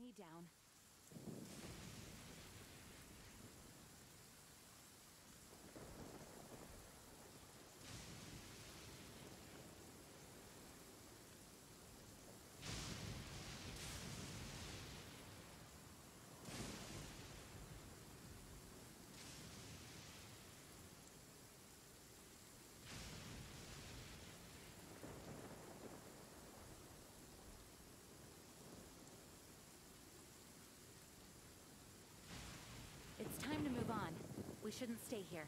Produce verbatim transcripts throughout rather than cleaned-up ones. me down. It's time to move on. We shouldn't stay here.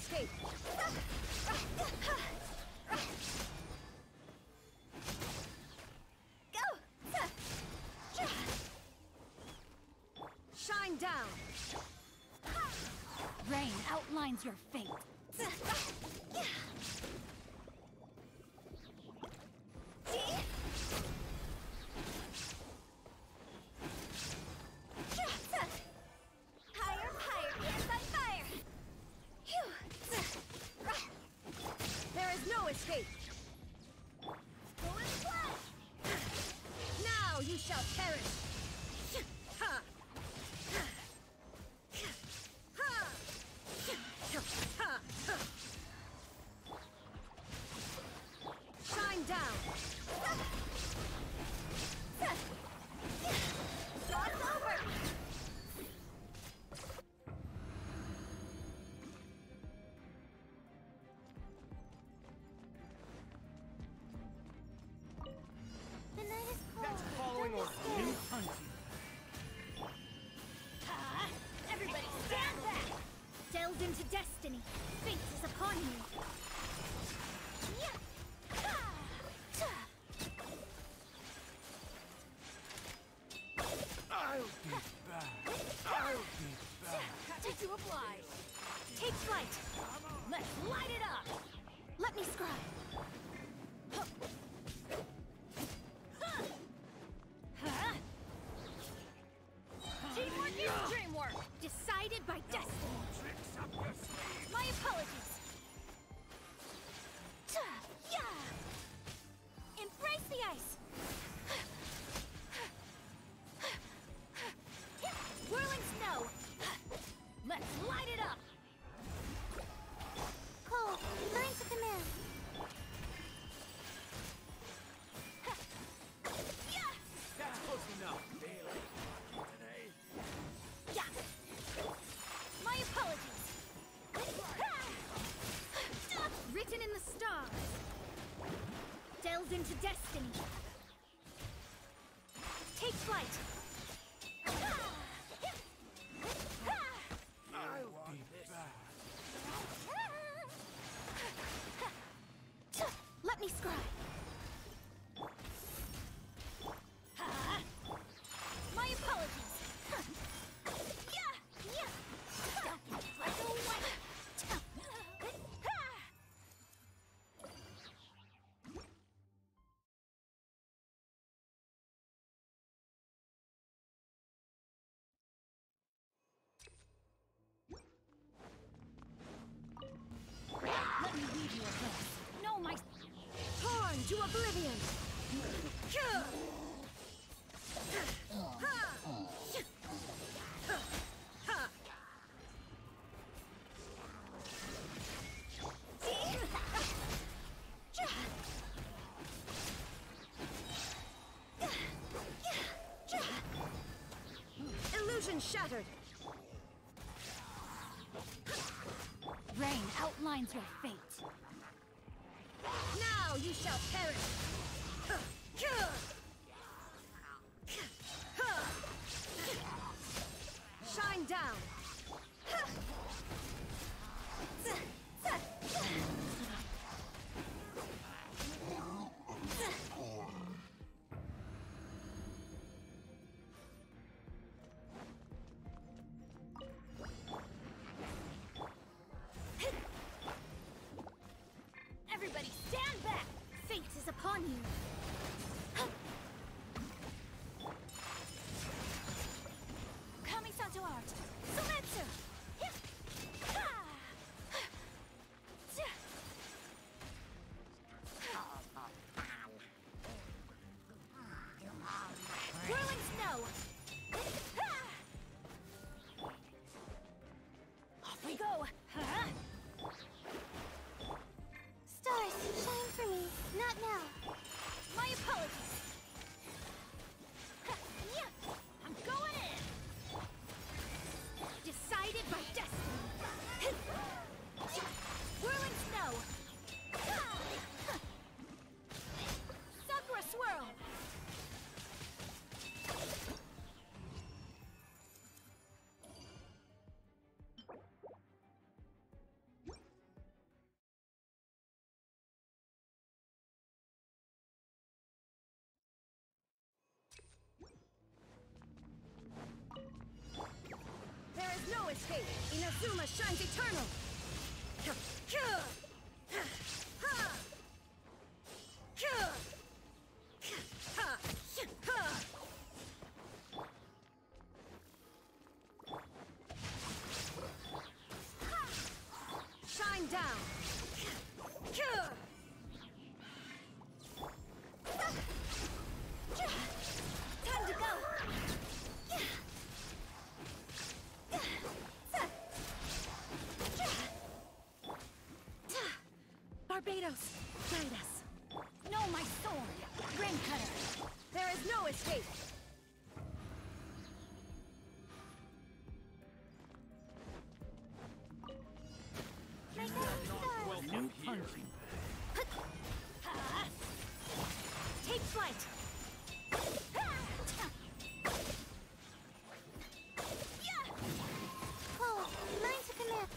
Escape! Go! Shine down! Rain outlines your fate. Escape. Go and play. Now you shall perish. Ha. Ha. Ha. Shine down. Shot's over. Into destiny. Fate is upon you. I'll be back. I'll be back. Did you oblige? Take flight. Let's light it up. Let me scry. Huh? Teamwork is dream work. Decided by destiny. My apologies. Embrace the ice. Whirling snow. Let's light it up. Cole, learn to command. oblivion. Illusion shattered. Rain outlines your fate. Now you shall perish. Shine down. Escape. Inazuma shines eternal! Shine down! Barbados, guide us. Know my sword, Rain Cutter. There is no escape. You're not welcome here. Take flight. Oh, mine to connect.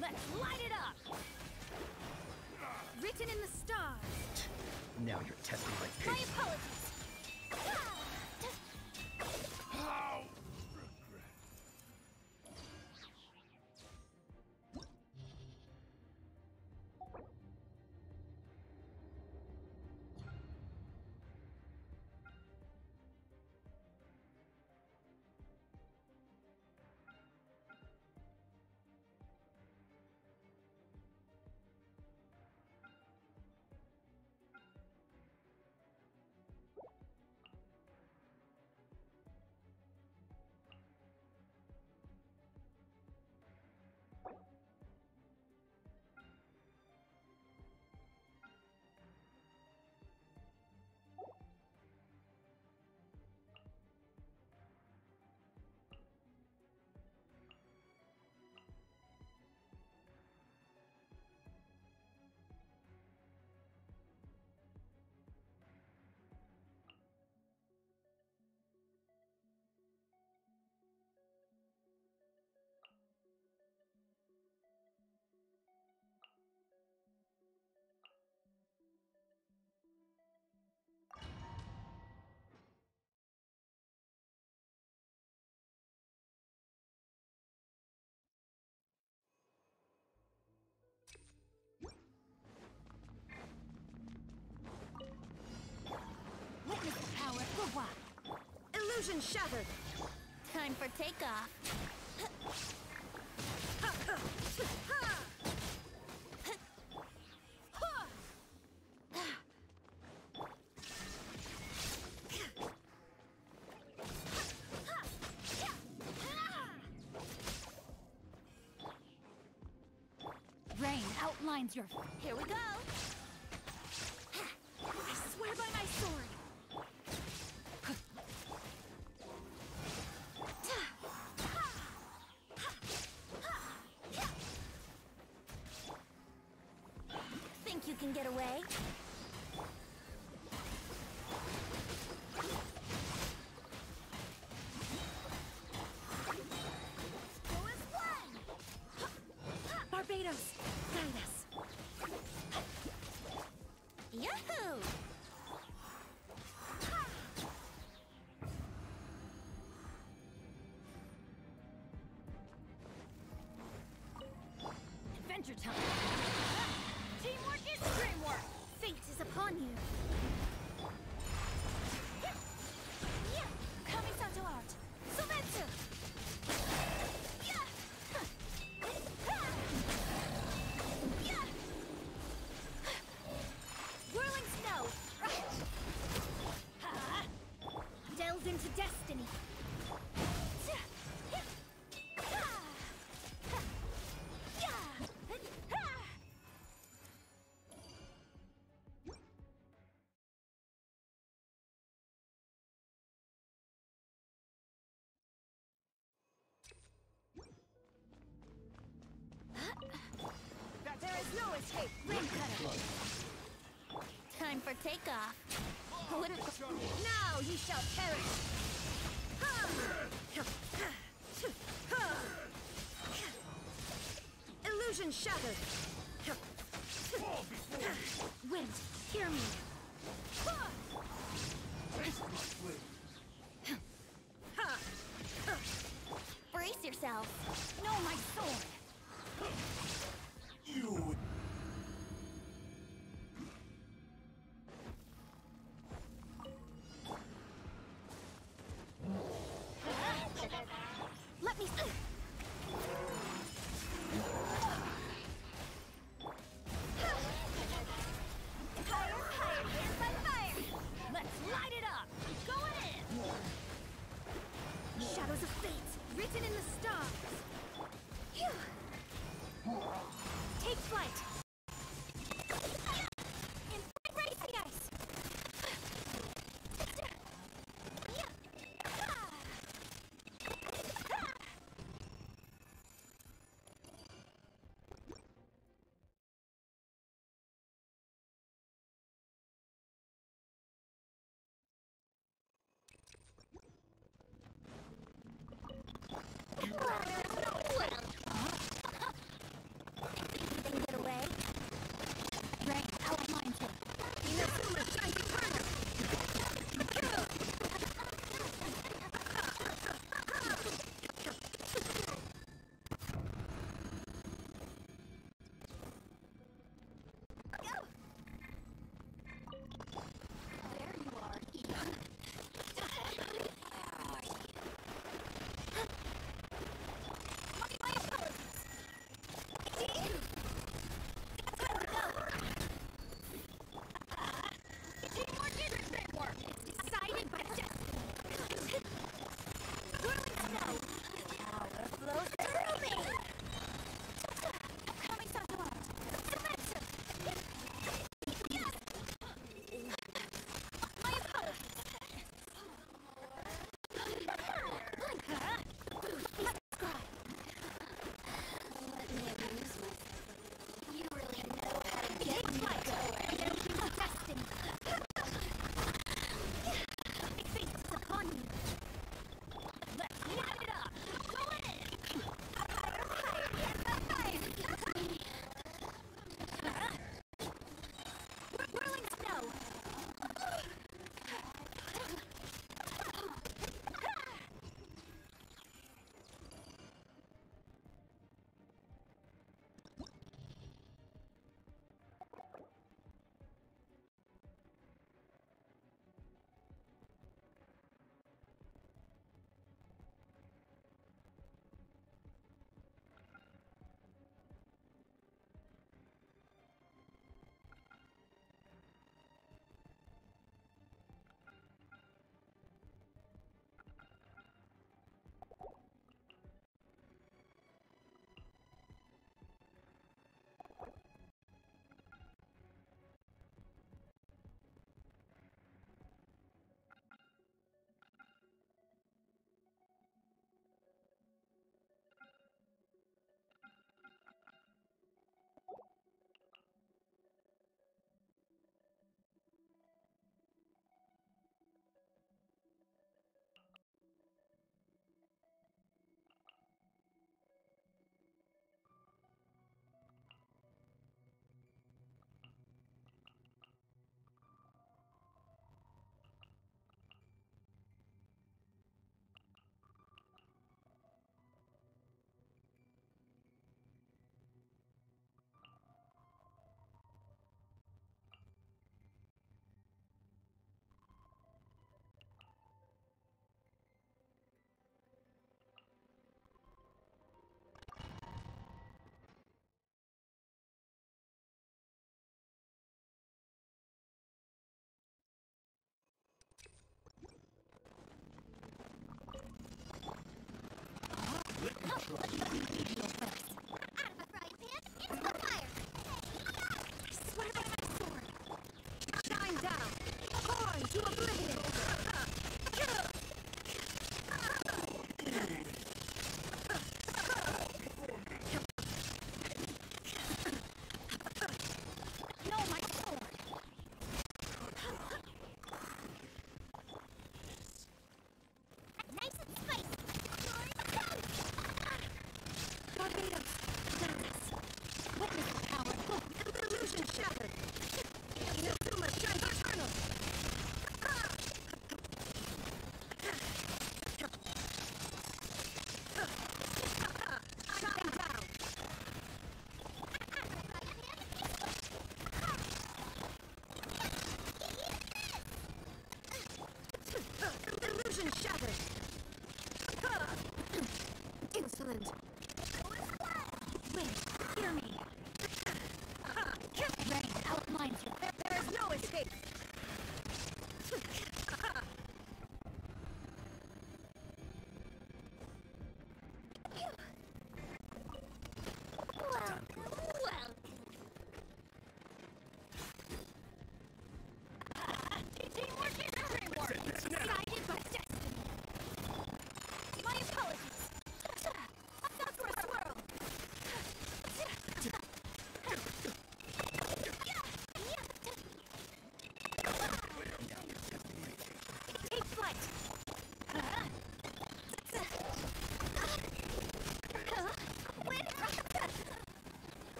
Let's light it up. Written in the stars. Now you're testing my patience. My apologies. How regret. Illusion shattered. Time for takeoff. finds your... Here we go! I swear by my sword! Think you can get away? Time. Teamwork is dreamwork! Fate is upon you! Kamisato art! Sumetsu! Whirling snow! Delve into destiny! No escape, ring cutter. Time for takeoff. Oh, what a... Now you shall perish. Illusion shattered. Wind, hear me. Brace yourself. Know my sword. You. Let me see. Fire, fire, here's my fire. Let's light it up. Go in. Shadows of fate, written in the stars. Phew. Take flight.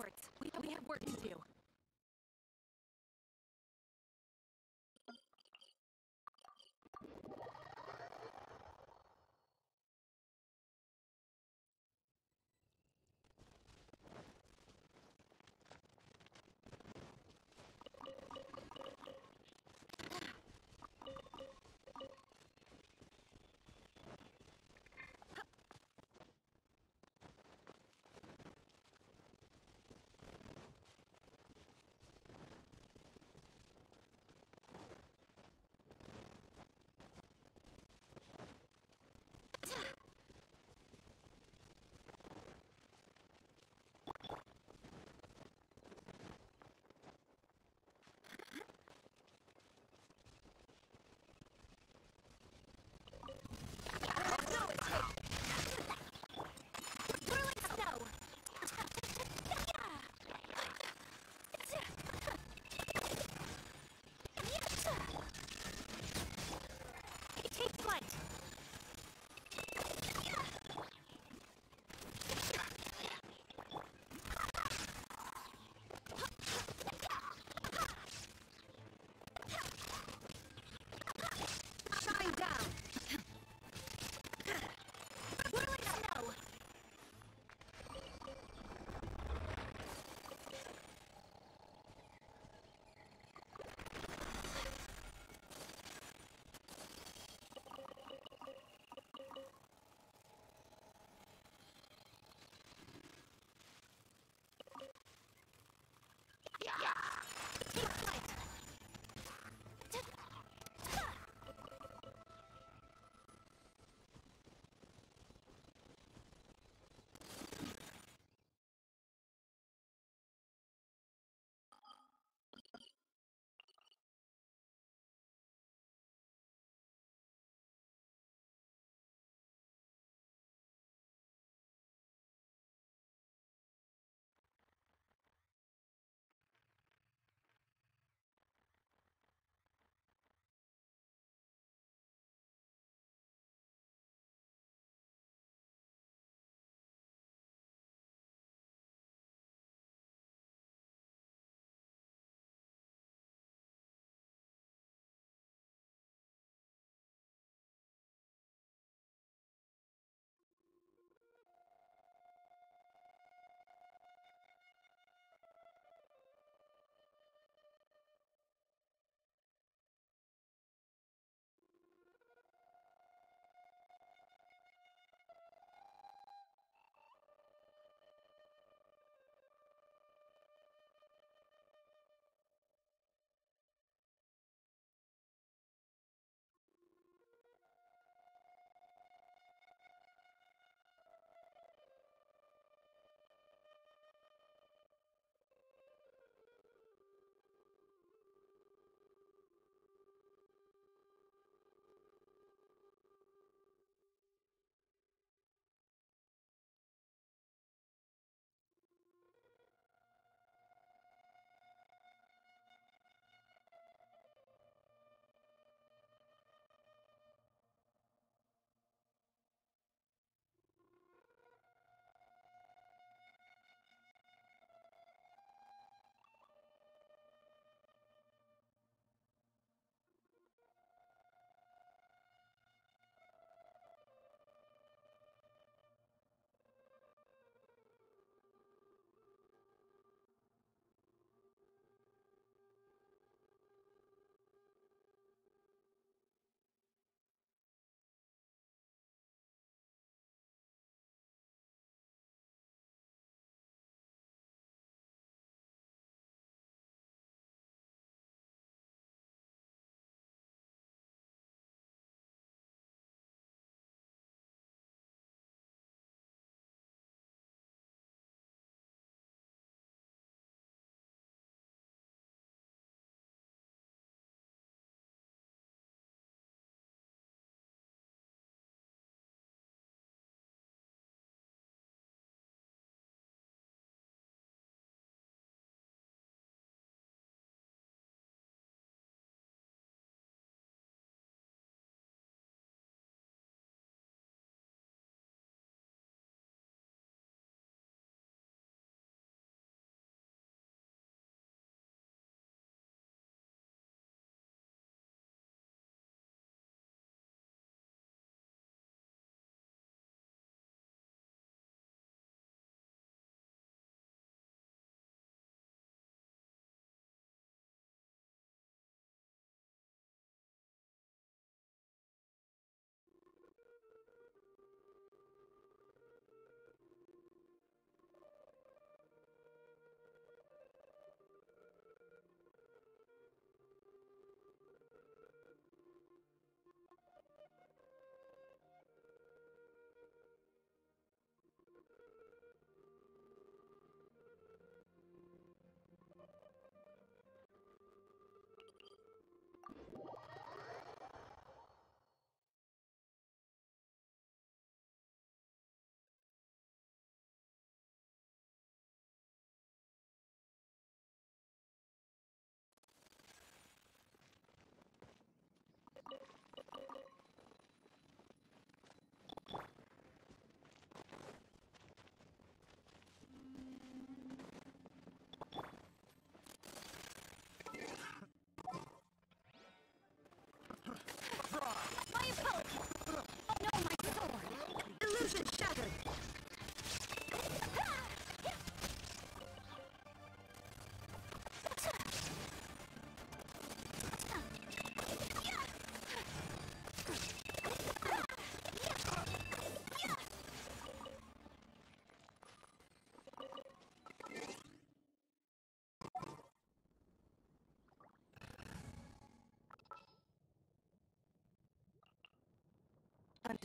onwards. We, we have work to do.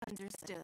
Understood.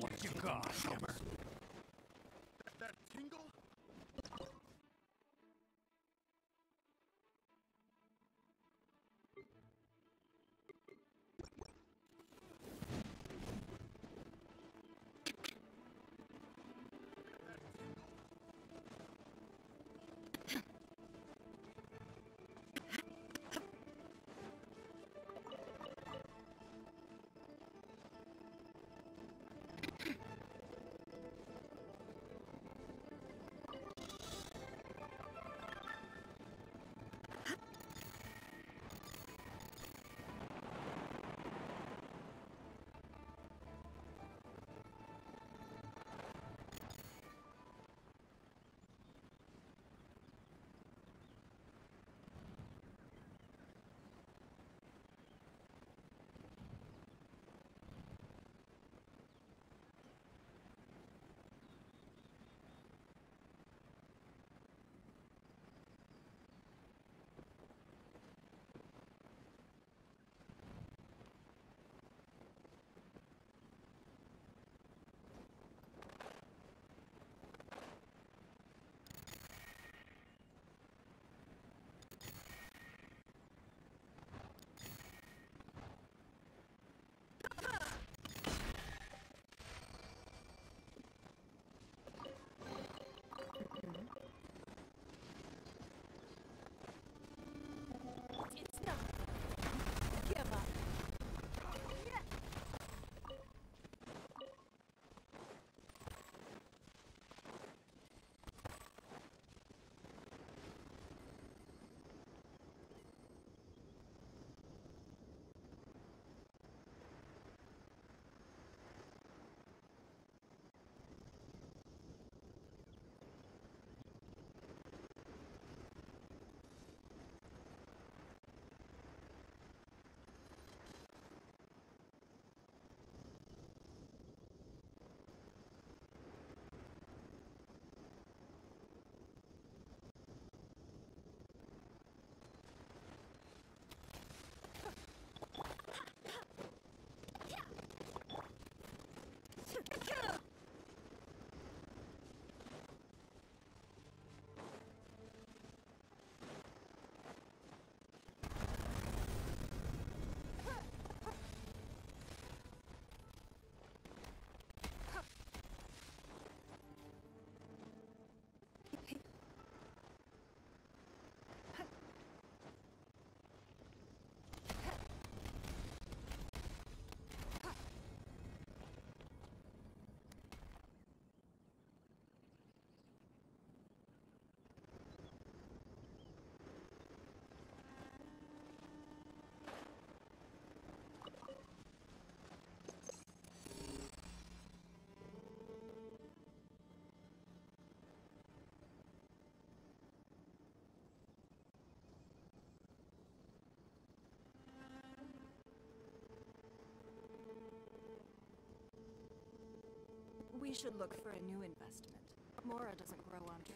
What you got, Homer? That, that tingle? We should look for a new investment. Mora doesn't grow on trees.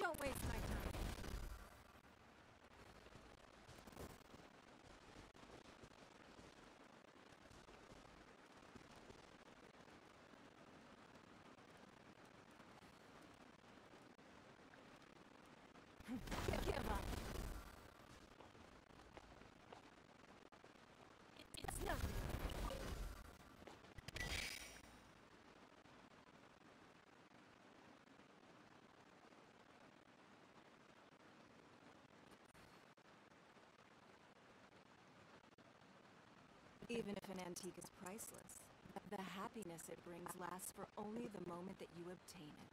Don't waste my time. Give up. It, it's nothing. Even if an antique is priceless, the happiness it brings lasts for only the moment that you obtain it.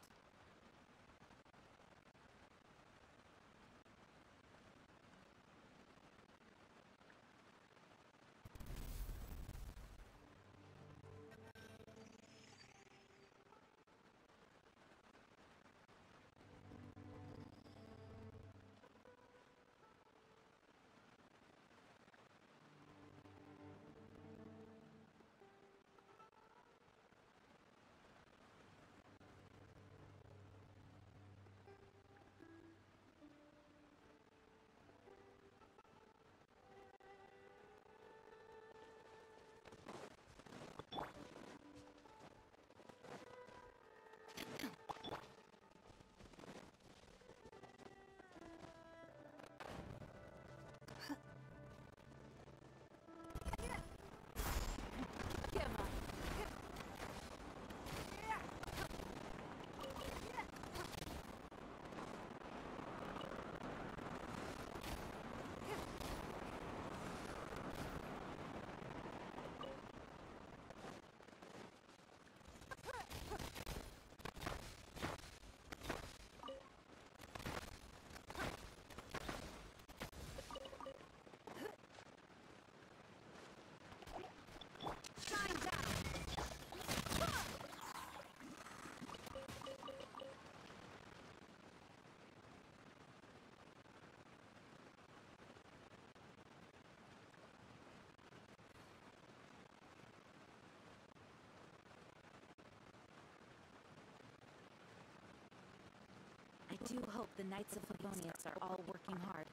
I do hope the Knights of Favonius are all working hard.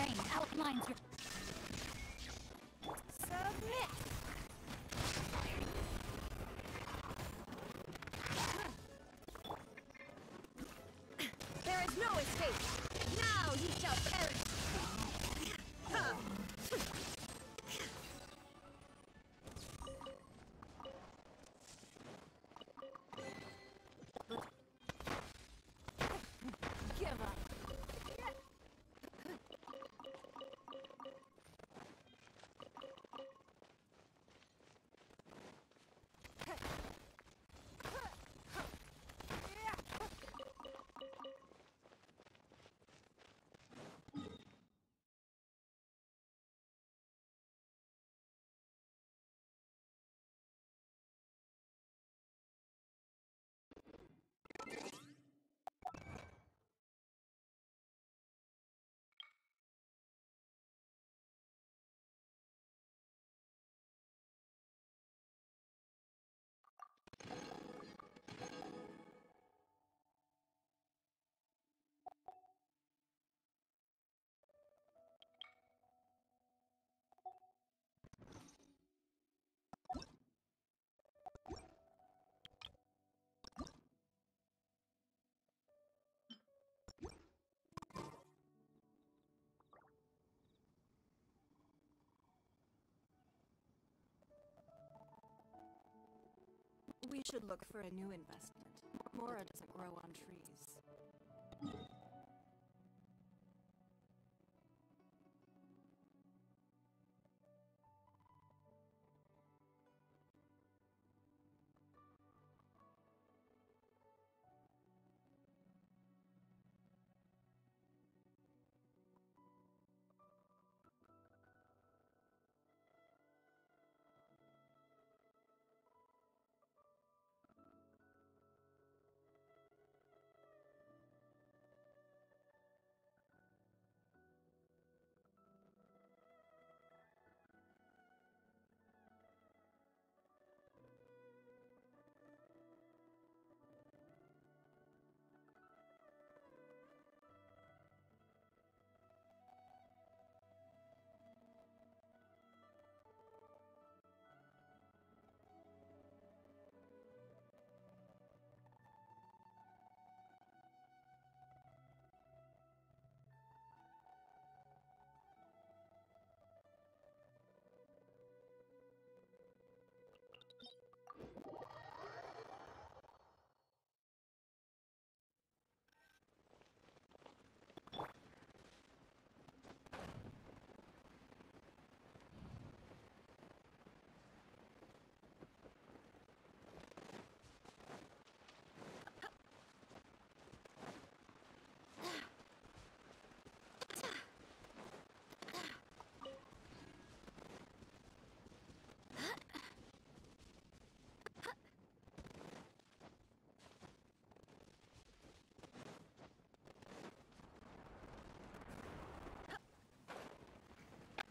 terrain outlines your... Submit! There is no escape! Now you shall perish! Give up! We should look for a new investment. Mora doesn't grow on trees.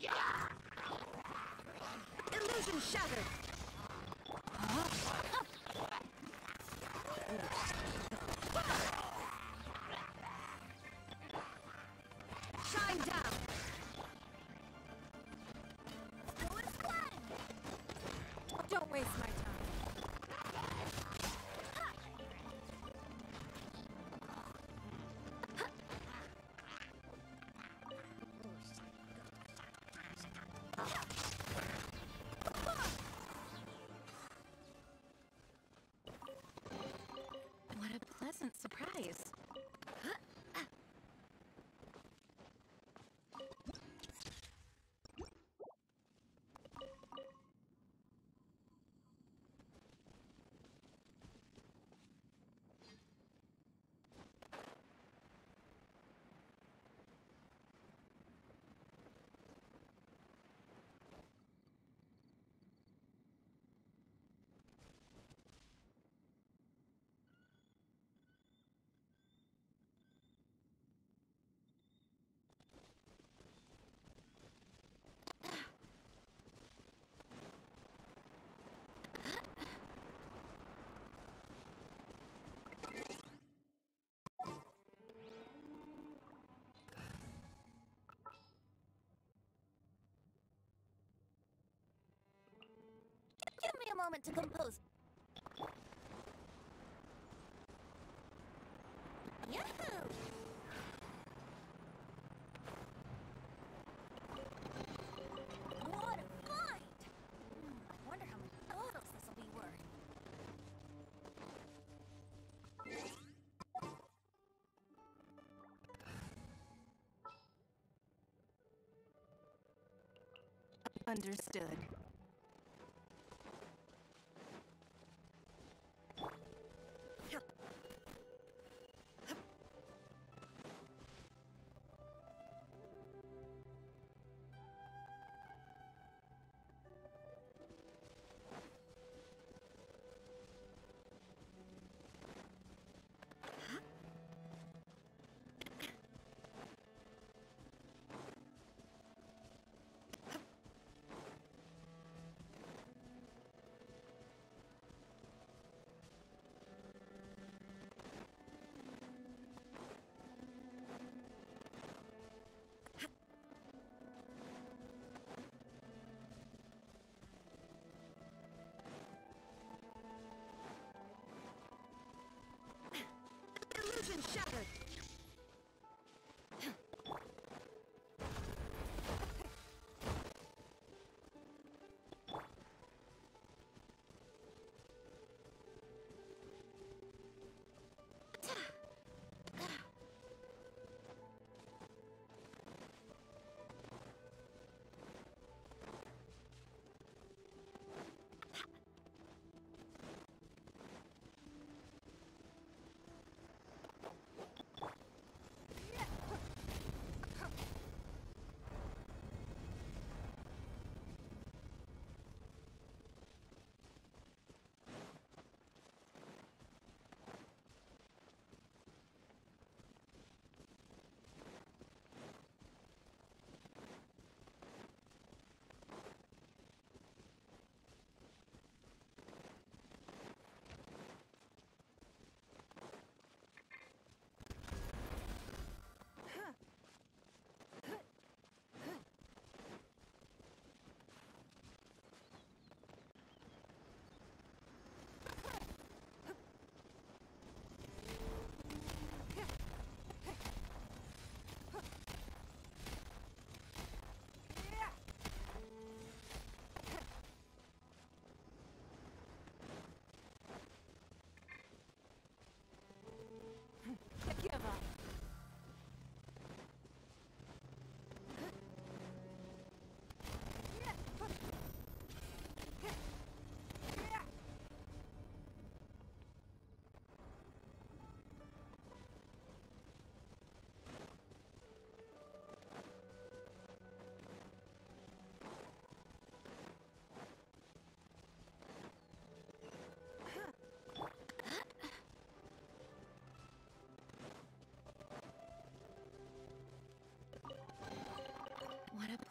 Yeah! Illusion shattered! Huh? Shine down! Go and play! Don't waste my time. Surprise! Give me a moment to compose. Yahoo! What a find! I wonder how many bottles this will be worth. Understood. Shattered.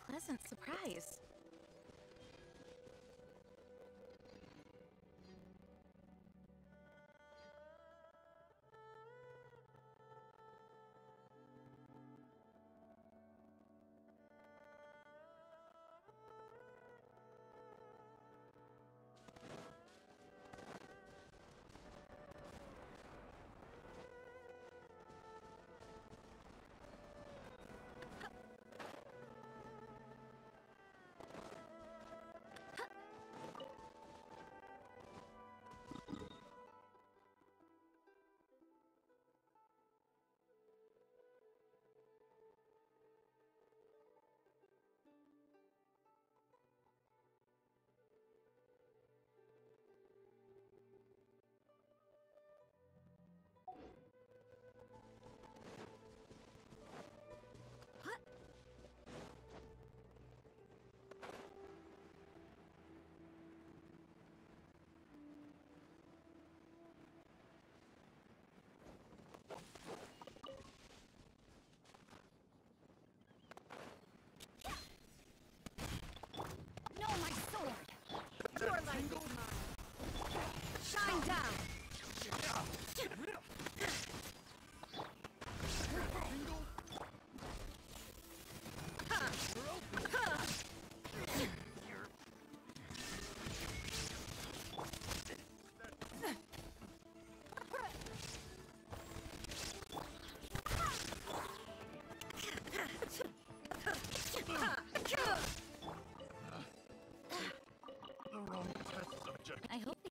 Pleasant surprise.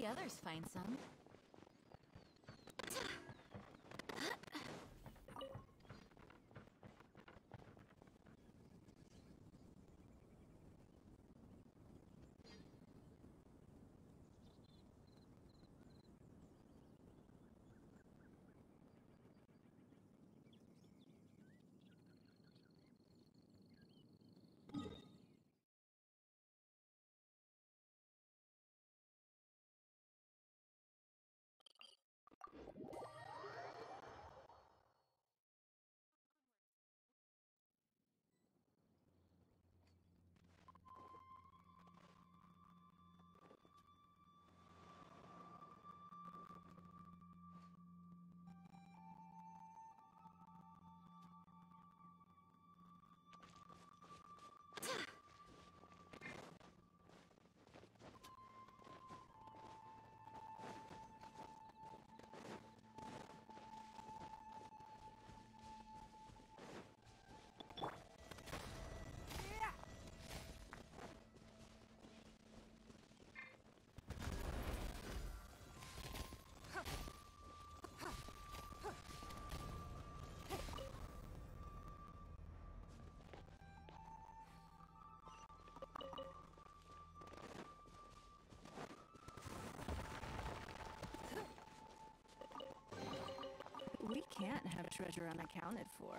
others find some. We can't have treasure unaccounted for.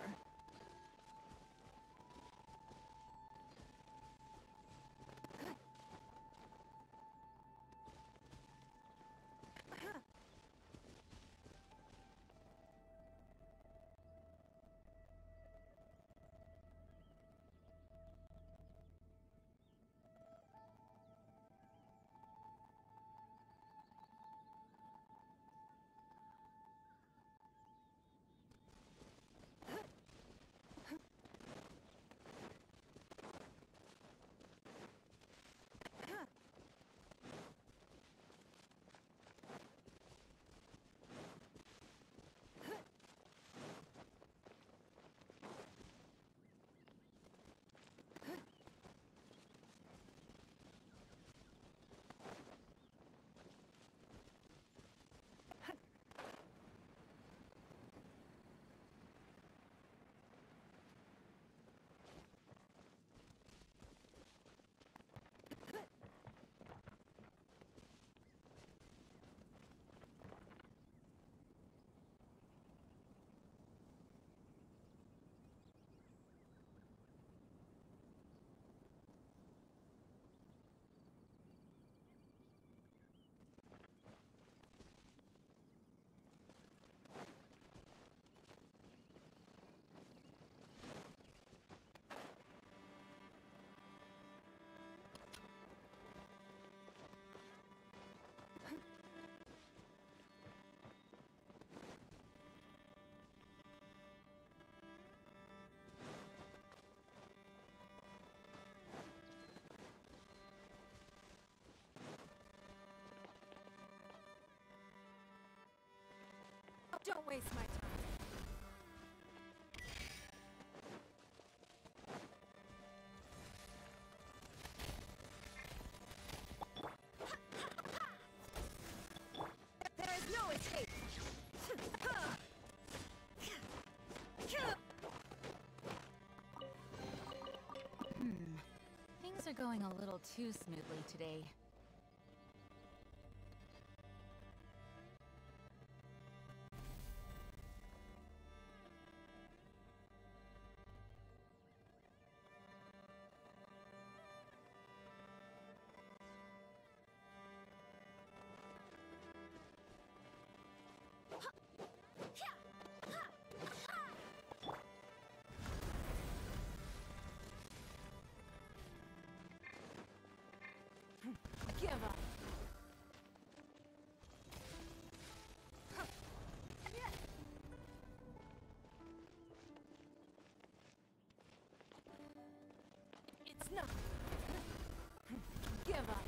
Don't waste my time. There is no escape. Hmm. Things are going a little too smoothly today. Give up. It's not. Give up.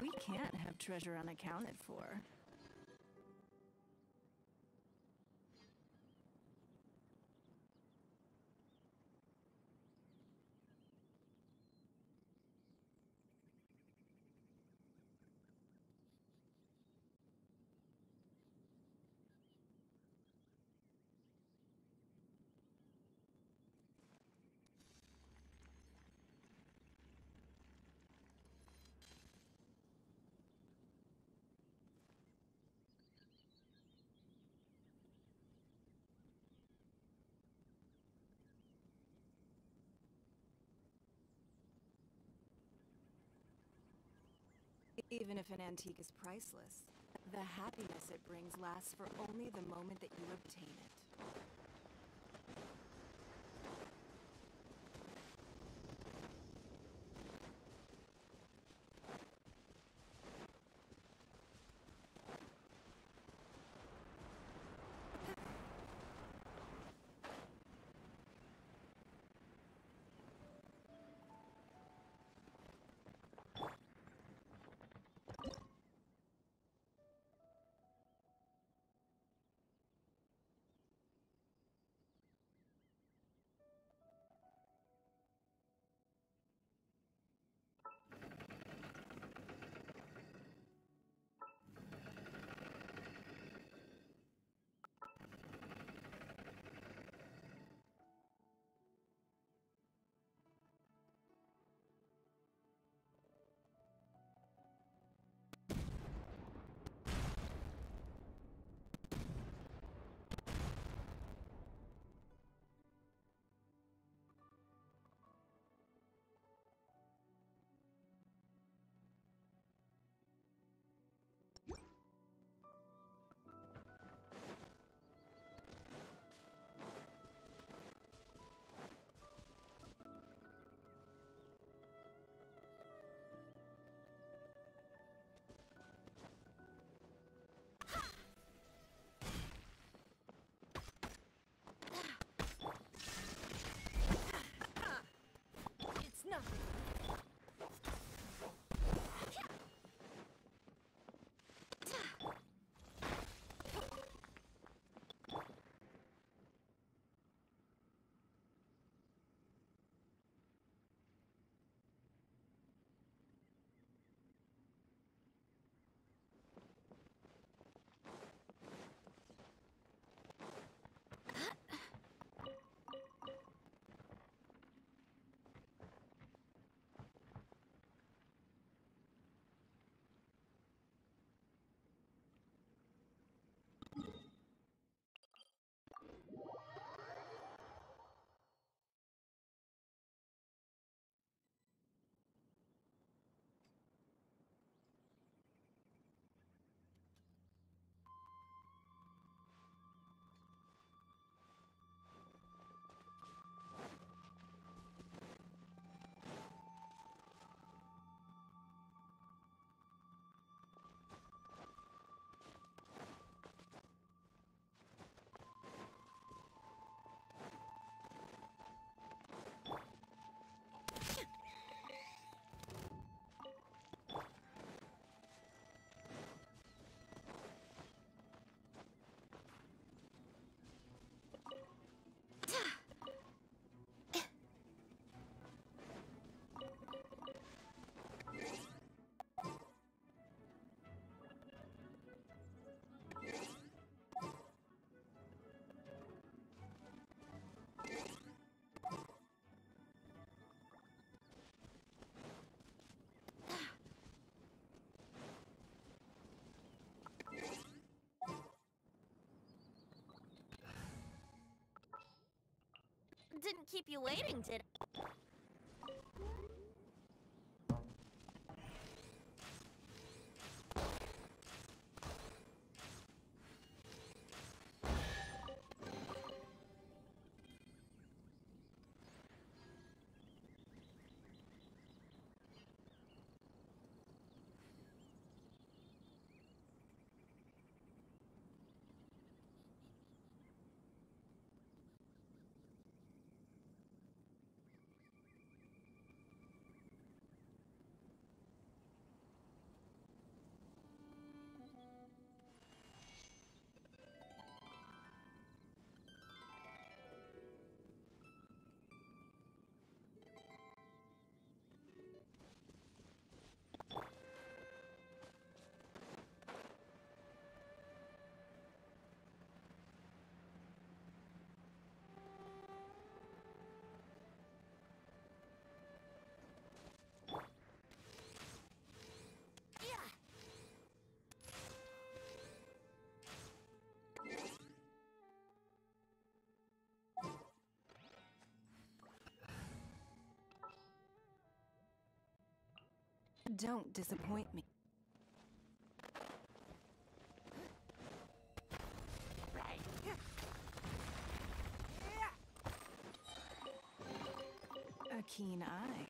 We can't have treasure unaccounted for. Even if an antique is priceless, the happiness it brings lasts for only the moment that you obtain it. Didn't keep you waiting, did it? don't disappoint me. Right. A keen eye.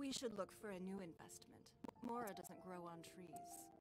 We should look for a new investment. Mora doesn't grow on trees.